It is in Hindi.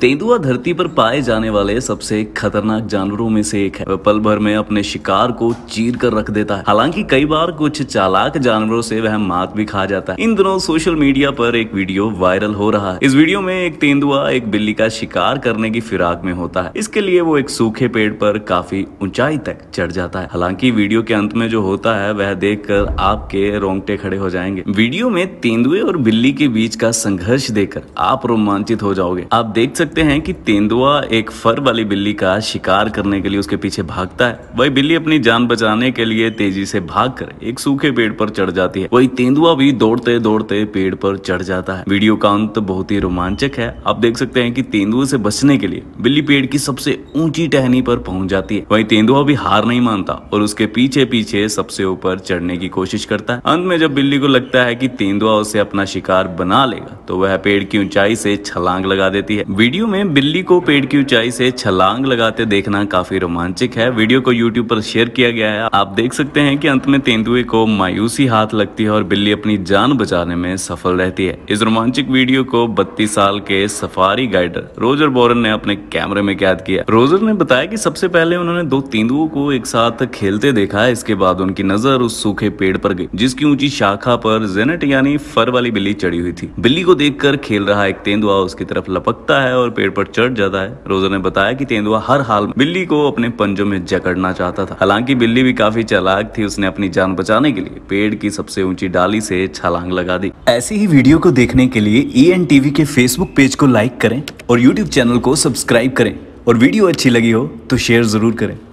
तेंदुआ धरती पर पाए जाने वाले सबसे खतरनाक जानवरों में से एक है। वह पल भर में अपने शिकार को चीर कर रख देता है। हालांकि कई बार कुछ चालाक जानवरों से वह मात भी खा जाता है। इन दिनों सोशल मीडिया पर एक वीडियो वायरल हो रहा है। इस वीडियो में एक तेंदुआ एक बिल्ली का शिकार करने की फिराक में होता है। इसके लिए वो एक सूखे पेड़ पर काफी ऊंचाई तक चढ़ जाता है। हालांकि वीडियो के अंत में जो होता है वह देखकर आपके रोंगटे खड़े हो जाएंगे। वीडियो में तेंदुए और बिल्ली के बीच का संघर्ष देखकर आप रोमांचित हो जाओगे। आप देख सकते हैं कि तेंदुआ एक फर वाली बिल्ली का शिकार करने के लिए उसके पीछे भागता है। वही बिल्ली अपनी जान बचाने के लिए तेजी से भागकर एक सूखे पेड़ पर चढ़ जाती है। वही तेंदुआ भी दौड़ते दौड़ते पेड़ पर चढ़ जाता है। वीडियो का अंत बहुत ही रोमांचक है। आप देख सकते हैं कि तेंदुए से बचने के लिए बिल्ली पेड़ की सबसे ऊंची टहनी पर पहुंच जाती है। वही तेंदुआ भी हार नहीं मानता और उसके पीछे पीछे सबसे ऊपर चढ़ने की कोशिश करता है। अंत में जब बिल्ली को लगता है कि तेंदुआ उसे अपना शिकार बना लेगा तो वह पेड़ की ऊंचाई से छलांग लगा देती है। वीडियो में बिल्ली को पेड़ की ऊंचाई से छलांग लगाते देखना काफी रोमांचक है। वीडियो को YouTube पर शेयर किया गया है। आप देख सकते हैं कि अंत में तेंदुए को मायूसी हाथ लगती है और बिल्ली अपनी जान बचाने में सफल रहती है। इस रोमांचक वीडियो को 32 साल के सफारी गाइडर रोजर बोरन ने अपने कैमरे में कैद किया। रोजर ने बताया कि सबसे पहले उन्होंने 2 तेंदुओं को एक साथ खेलते देखा। इसके बाद उनकी नजर उस सूखे पेड़ पर गई जिसकी ऊंची शाखा पर जेनेट यानी फर वाली बिल्ली चढ़ी हुई थी। बिल्ली को देखकर खेल रहा एक तेंदुआ उसकी तरफ लपकता है और पेड़ पर चढ़ जाता है। रोजर ने बताया कि तेंदुआ हर हाल में बिल्ली को अपने पंजों में जकड़ना चाहता था। हालांकि बिल्ली भी काफी चालाक थी। उसने अपनी जान बचाने के लिए पेड़ की सबसे ऊंची डाली से छलांग लगा दी। ऐसी ही वीडियो को देखने के लिए ENTV के फेसबुक पेज को लाइक करें और YouTube चैनल को सब्सक्राइब करें। और वीडियो अच्छी लगी हो तो शेयर जरूर करें।